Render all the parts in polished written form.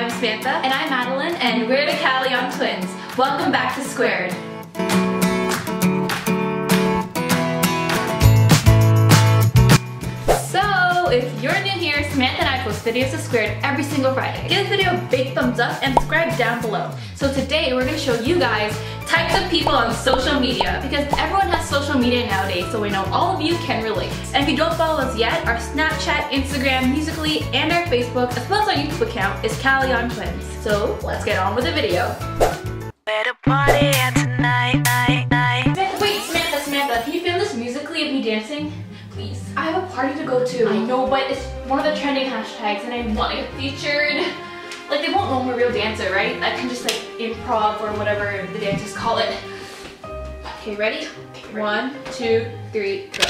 I'm Samantha. And I'm Madeline. And we're the Caleon Twins. Welcome back to Squared. So, if you're new here, Samantha and I post videos of Squared every single Friday. Give this video a big thumbs up and subscribe down below. So today, we're gonna show you guys types of people on social media, because everyone has social media nowadays, so we know all of you can relate. And if you don't follow us yet, our Snapchat, Instagram, Musical.ly, and our Facebook, as well as our YouTube account, is Caleon Twins. So let's get on with the video. Wait, Samantha, can you film this Musical.ly of me dancing? Please. I have a party to go to. I know, but it's one of the trending hashtags, and I want to get featured. Like, they won't know I'm a real dancer, right? I can just, like, improv or whatever the dancers call it. Okay, ready? Okay, ready. 1, 2, 3, go.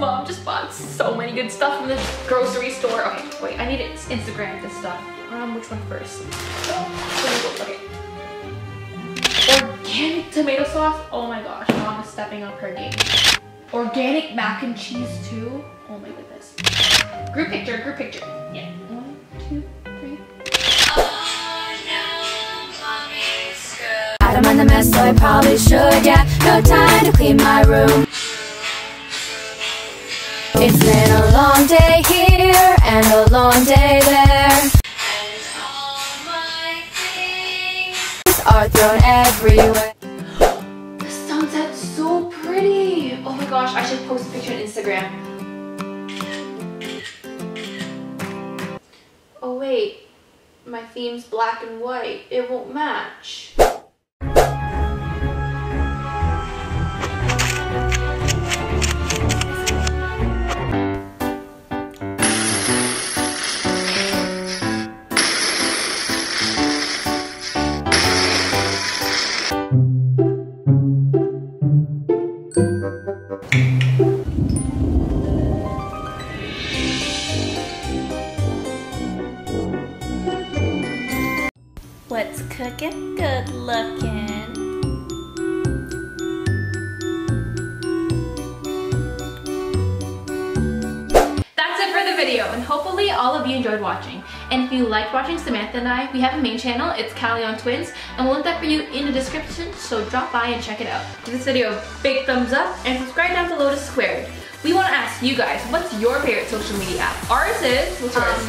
Mom just bought so many good stuff from the grocery store. Okay, wait, I need to Instagram this stuff. Which one first? Okay. Organic tomato sauce. Oh my gosh, Mom is stepping up her game. Organic mac and cheese too. Oh my goodness. Group picture, group picture. Yeah. 1, 2, 3. Oh, no, I don't mind the mess, so I probably should. Yeah, no time to clean my room. It's been a long day here and a long day there, and all my things are thrown everywhere. The sunset's so pretty. Oh my gosh, I should post a picture on Instagram. Oh wait, my theme's black and white. It won't match. What's cooking? Good looking. That's it for the video, and hopefully all of you enjoyed watching. And if you liked watching Samantha and I, we have a main channel, it's Caleon Twins, and we'll link that for you in the description, so drop by and check it out. Give this video a big thumbs up, and subscribe down below to Squared. We want to ask you guys, what's your favorite social media app? Ours is, what's yours?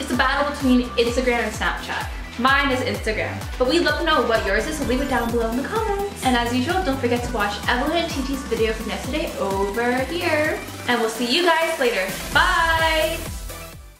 It's a battle between Instagram and Snapchat. Mine is Instagram, but we'd love to know what yours is, so leave it down below in the comments. And as usual, don't forget to watch Evelyn and TT's video from yesterday over here. And we'll see you guys later. Bye!